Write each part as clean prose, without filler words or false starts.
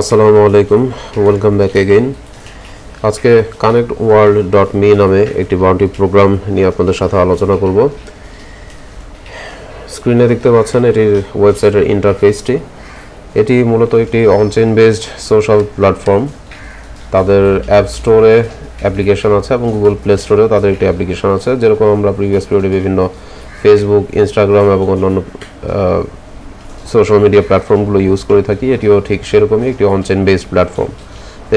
Assalamualaikum, welcome back again. আজকে connectworld.me নামে একটি bounty program নিয়ে আপনাদের সাথে আলোচনা করব। স্ক্রিনে দেখতে পাচ্ছেন এটির ওয়েবসাইটের ইন্টারফেসটি। এটি মূলত একটি অনচেইন বেসড সোশ্যাল প্ল্যাটফর্ম। তাদের অ্যাপ স্টোরে অ্যাপ্লিকেশন আছে এবং Google Play Store এও তাদের একটি অ্যাপ্লিকেশন আছে। যেরকম আমরা প্রিভিয়াস ভিডিওতে বিভিন্ন Facebook, Instagram এবং অন্যান্য social media platform গুলো ইউজ করে থাকি, এটিও ঠিক সেরকমই একটি অনচেইন বেসড প্ল্যাটফর্ম।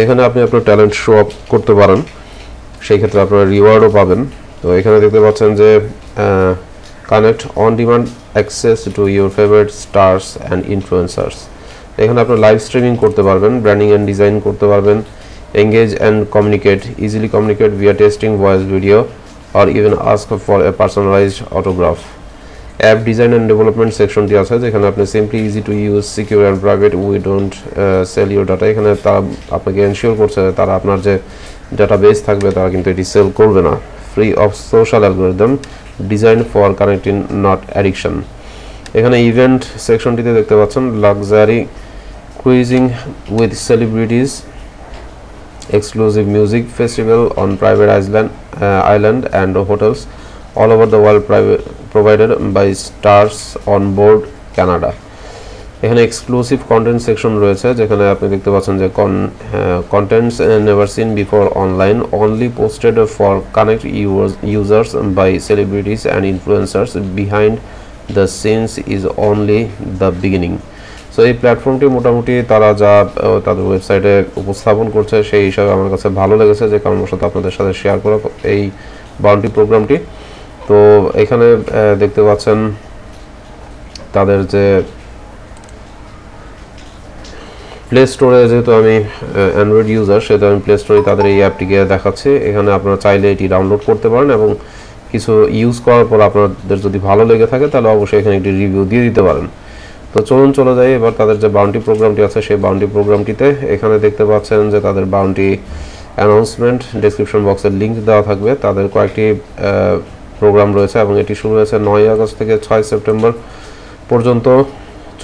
এখানে আপনি আপনার ট্যালেন্ট শো আপ করতে পারেন, সেই ক্ষেত্রে আপনারা রিওয়ার্ডও পাবেন। তো এখানে দেখতে পাচ্ছেন যে connect on demand access to your favourite stars and influencers. এখানে আপনারা লাইভ স্ট্রিমিং করতে পারবেন, ব্র্যান্ডিং অ্যান্ড ডিজাইন করতে পারবেন, engage and communicate, easily communicate via texting, voice, video আর even ask for a personalised autograph. App design and development section টি আছে, যেখানে আপনি simply easy to use, secure and private, we don't sell your data। এখানে তারা আপনাকে ensure করছে তারা আপনার যে ডাটাবেস থাকবে তারা কিন্তু এটি সেল করবে না। Free of social algorithm design for connecting not addiction. এখানে ইভেন্ট সেকশনটিতে দেখতে পাচ্ছেন luxury cruising with celebrities, exclusive music festival on private island and hotels all over the world provided by starsonboard Canada। এখানে exclusive content section রয়েছে, যেখানে আপনি দেখতে পাচ্ছেন যে contents never seen before online, only posted for connect users by celebrities and influencers, behind the scenes is only the beginning. So এই প্ল্যাটফর্মটি মোটামুটি তারা যা তাদের ওয়েবসাইটে উপস্থাপন করছে সেই হিসাবে আমার কাছে ভালো লেগেছে, যে কারণবশত আপনাদের সাথে শেয়ার করা এই বাউন্টি প্রোগ্রামটি। তো এখানে দেখতে পাচ্ছেন তাদের যে প্লে স্টোরে, যেহেতু আমি অ্যান্ড্রয়েড ইউজার সেহেতু আমি প্লে স্টোরে তাদের এই অ্যাপটিকে দেখাচ্ছি। এখানে আপনারা চাইলে এটি ডাউনলোড করতে পারেন এবং কিছু ইউজ করার পর আপনাদের যদি ভালো লেগে থাকে তাহলে অবশ্যই এখানে একটি রিভিউ দিয়ে দিতে পারেন। তো চলুন চলে যাই এবার তাদের যে বাউন্টি প্রোগ্রামটি আছে সেই বাউন্টি প্রোগ্রামটিতে। এখানে দেখতে পাচ্ছেন যে তাদের বাউন্টি অ্যানাউন্সমেন্ট ডেসক্রিপশন বক্সের লিঙ্ক দেওয়া থাকবে। তাদের কয়েকটি প্রোগ্রাম রয়েছে এবং এটি শুরু হয়েছে 9 আগস্ট থেকে 6 সেপ্টেম্বর পর্যন্ত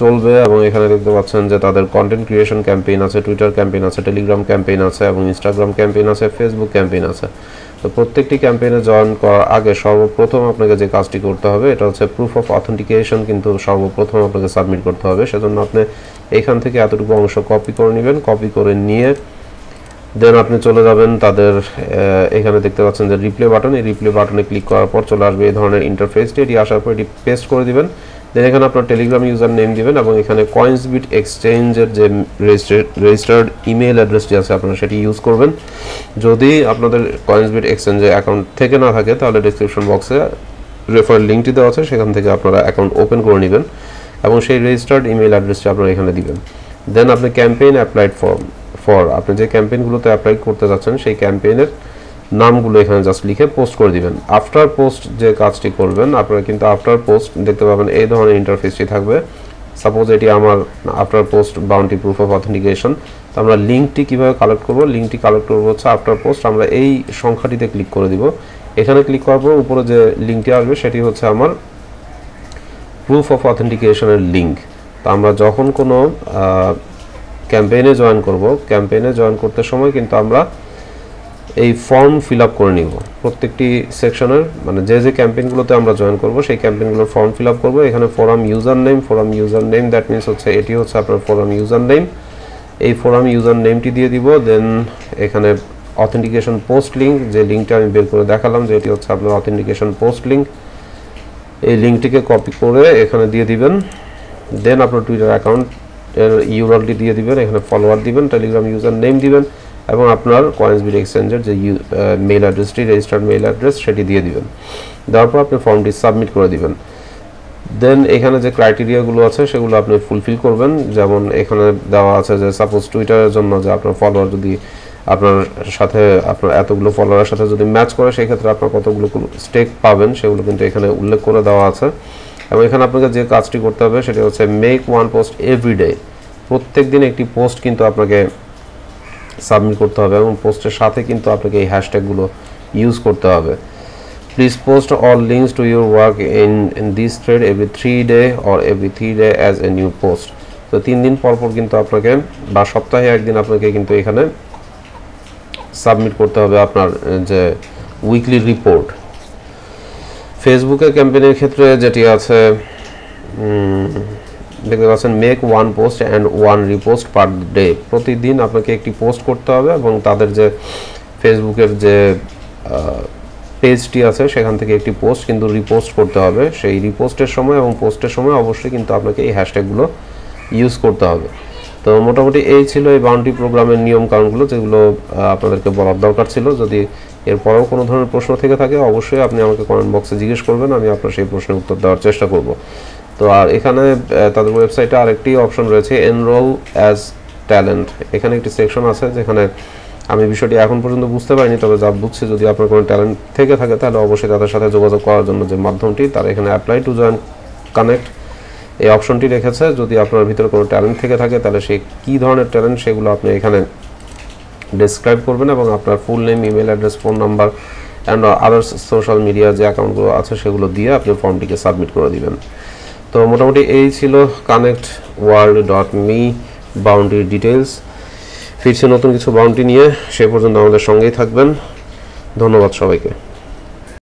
চলবে। এবং এখানে দেখতে পাচ্ছেন যে তাদের কন্টেন্ট ক্রিয়েশন ক্যাম্পেইন আছে, টুইটার ক্যাম্পেইন আছে, টেলিগ্রাম ক্যাম্পেইন আছে এবং ইনস্টাগ্রাম ক্যাম্পেইন আছে, ফেসবুক ক্যাম্পেইন আছে। তো প্রত্যেকটি ক্যাম্পেইনে জয়েন করার আগে সর্বপ্রথম আপনাকে যে কাজটি করতে হবে এটা হচ্ছে প্রুফ অফ অথেন্টিকেশন, কিন্তু সর্বপ্রথম আপনাকে সাবমিট করতে হবে। সেজন্য আপনি এখান থেকে এতটুকু অংশ কপি করে নেবেন, কপি করে নিয়ে দেন আপনি চলে যাবেন তাদের এখানে দেখতে পাচ্ছেন যে রিপ্লে বাটন, এই রিপ্লে বাটনে ক্লিক করার পর চলে আসবে এই ধরনের ইন্টারফেসটি। এটি আসার পর এটি পেস্ট করে দিবেন, দেন এখানে আপনার টেলিগ্রাম ইউজার নেম দিবেন এবং এখানে কয়েন্সবিট এক্সচেঞ্জের যে রেজিস্টার্ড ইমেল অ্যাড্রেসটি আছে আপনারা সেটি ইউজ করবেন। যদি আপনাদের কয়েন্সবিট এক্সচেঞ্জে অ্যাকাউন্ট থেকে না থাকে তাহলে ডেসক্রিপশন বক্সে রেফার লিঙ্কটি দেওয়া আছে, সেখান থেকে আপনারা অ্যাকাউন্ট ওপেন করে নেবেন এবং সেই রেজিস্টার্ড ইমেল অ্যাড্রেসটি আপনারা এখানে দিবেন। দেন আপনি ক্যাম্পেইন অ্যাপ্লাইড ফর আপনি যে ক্যাম্পেইনগুলোতে অ্যাপ্লাই করতে যাচ্ছেন সেই ক্যাম্পেইনের নামগুলো এখানে জাস্ট লিখে পোস্ট করে দিবেন। আফটার পোস্ট যে কাজটি করবেন আপনারা কিন্তু আফটার পোস্ট দেখতে পাবেন এই ধরনের ইন্টারফেসটি থাকবে। সাপোজ এটি আমার after post bounty proof of authentication. তো আমরা লিঙ্কটি কীভাবে কালেক্ট করব, লিঙ্কটি কালেক্ট করবো হচ্ছে আফটার পোস্ট। আমরা এই সংখ্যাটিতে ক্লিক করে দিব, এখানে ক্লিক করার পর উপরে যে লিঙ্কটি আসবে সেটি হচ্ছে আমার প্রুফ অফ অথেন্টিকেশনের লিঙ্ক। তো আমরা যখন কোনো ক্যাম্পেইনে জয়েন করব, ক্যাম্পেইনে জয়েন করতে সময় কিন্তু আমরা এই ফর্ম ফিল আপ করে নিব। প্রত্যেকটি সেকশনের মানে যে যে ক্যাম্পেইনগুলোতে আমরা জয়েন করব সেই ক্যাম্পেইনগুলোর ফর্ম ফিল আপ করবো। এখানে forum user name, forum user name that means হচ্ছে এটি হচ্ছে আপনার ফোরাম ইউজার নেম, এই ফোরাম ইউজার নেমটি দিয়ে দিব। দেন এখানে অথেন্টিকেশন পোস্ট লিঙ্ক, যে লিঙ্কটা আমি বের করে দেখালাম যে এটি হচ্ছে আপনার অথেন্টিকেশন পোস্ট লিঙ্ক, এই লিঙ্কটিকে কপি করে এখানে দিয়ে দিবেন। দেন আপনার টুইটার অ্যাকাউন্ট এর ইউআরএলটি দিয়ে দিবেন, এখানে ফলোয়ার দিবেন, টেলিগ্রাম ইউজার নেম দিবেন এবং আপনার কয়েন্সবিট এক্সচেঞ্জের যে মেইল অ্যাড্রেসটি রেজিস্টার্ড মেইল অ্যাড্রেস সেটি দিয়ে দিবেন। দেওয়ার পর আপনি ফর্মটি সাবমিট করে দিবেন। দেন এখানে যে ক্রাইটেরিয়াগুলো আছে সেগুলো আপনি ফুলফিল করবেন, যেমন এখানে দেওয়া আছে যে সাপোজ টুইটারের জন্য যে আপনার ফলোয়ার যদি আপনার সাথে আপনার এতগুলো ফলোয়ারের সাথে যদি ম্যাচ করে সেই ক্ষেত্রে আপনার কতগুলো স্টেক পাবেন সেগুলো কিন্তু এখানে উল্লেখ করে দেওয়া আছে। এবং এখানে আপনাকে যে কাজটি করতে হবে সেটি হচ্ছে মেক ওয়ান পোস্ট এভরিডে, প্রত্যেক দিন একটি পোস্ট কিন্তু আপনাকে সাবমিট করতে হবে এবং পোস্টের সাথে কিন্তু আপনাকে এই হ্যাশট্যাগুলো ইউজ করতে হবে। Please post all links to your work in this thread every 3 day or every 3 day as a new post. তো তো 3 দিন পর পর কিন্তু আপনাকে বা সপ্তাহে একদিন আপনাকে কিন্তু এখানে সাবমিট করতে হবে আপনার যে উইকলি রিপোর্ট ফেসবুকে ক্যাম্পেইনের ক্ষেত্রে যেটি আছে দেখতে পাচ্ছেন make one post and one repost per day প্রতিদিন আপনাকে একটি পোস্ট করতে হবে এবং তাদের যে ফেসবুকের যে পেজটি আছে সেখান থেকে একটি পোস্ট কিন্তু রিপোস্ট করতে হবে সেই রিপোস্টের সময় এবং পোস্টের সময় অবশ্যই কিন্তু আপনাকে এই হ্যাশট্যাগগুলো ইউজ করতে হবে তো মোটামুটি এই ছিল এই বাউন্ডারি প্রোগ্রামের নিয়ম কারণগুলো যেগুলো আপনাদেরকে বলার দরকার ছিল যদি এরপরেও কোনো ধরনের প্রশ্ন থেকে থাকে অবশ্যই আপনি আমাকে কমেন্ট বক্সে জিজ্ঞেস করবেন আমি আপনার সেই প্রশ্নের উত্তর দেওয়ার চেষ্টা করব তো আর এখানে তাদের ওয়েবসাইটে আরেকটি অপশন রয়েছে এনরোল অ্যাজ ট্যালেন্ট এখানে একটি সেকশন আছে যেখানে আমি বিষয়টি এখন পর্যন্ত বুঝতে পারিনি তবে যা বুঝছি যদি আপনার কোনো ট্যালেন্ট থেকে থাকে তাহলে অবশ্যই তাদের সাথে যোগাযোগ করার জন্য যে মাধ্যমটি তারা এখানে অ্যাপ্লাই টু জয়েন কানেক্ট এই অপশনটি রেখেছে যদি আপনার ভিতরে কোনো ট্যালেন্ট থেকে থাকে তাহলে সেই কী ধরনের ট্যালেন্ট সেগুলো আপনি এখানে ডেসক্রাইব করবেন এবং আপনার full name email address phone number and others social media যে অ্যাকাউন্টগুলো আছে সেগুলো দিয়ে আপনি ফর্মটিকে সাবমিট করে দেবেন তো মোটামুটি এই ছিল connectworld.me বাউন্ডারি ডিটেলস ফিরছে নতুন কিছু বাউন্ডারি নিয়ে সে পর্যন্ত আমাদের সঙ্গেই থাকবেন ধন্যবাদ সবাইকে